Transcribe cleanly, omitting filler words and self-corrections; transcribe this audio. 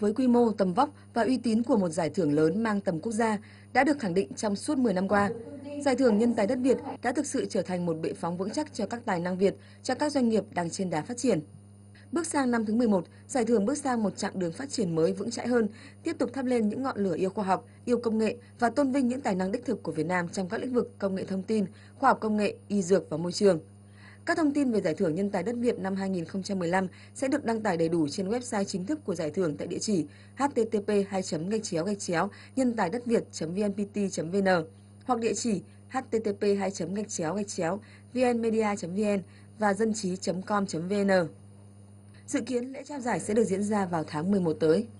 với quy mô, tầm vóc và uy tín của một giải thưởng lớn mang tầm quốc gia đã được khẳng định trong suốt 10 năm qua. Giải thưởng Nhân tài đất Việt đã thực sự trở thành một bệ phóng vững chắc cho các tài năng Việt, cho các doanh nghiệp đang trên đà phát triển. Bước sang năm thứ 11, giải thưởng bước sang một chặng đường phát triển mới vững chãi hơn, tiếp tục thắp lên những ngọn lửa yêu khoa học, yêu công nghệ và tôn vinh những tài năng đích thực của Việt Nam trong các lĩnh vực công nghệ thông tin, khoa học công nghệ, y dược và môi trường. Các thông tin về Giải thưởng Nhân tài đất Việt năm 2015 sẽ được đăng tải đầy đủ trên website chính thức của giải thưởng tại địa chỉ http://nhentaidatviet.vnpt.vn hoặc địa chỉ http://vnmedia.vn và dân trí.com.vn. Dự kiến lễ trao giải sẽ được diễn ra vào tháng 11 tới.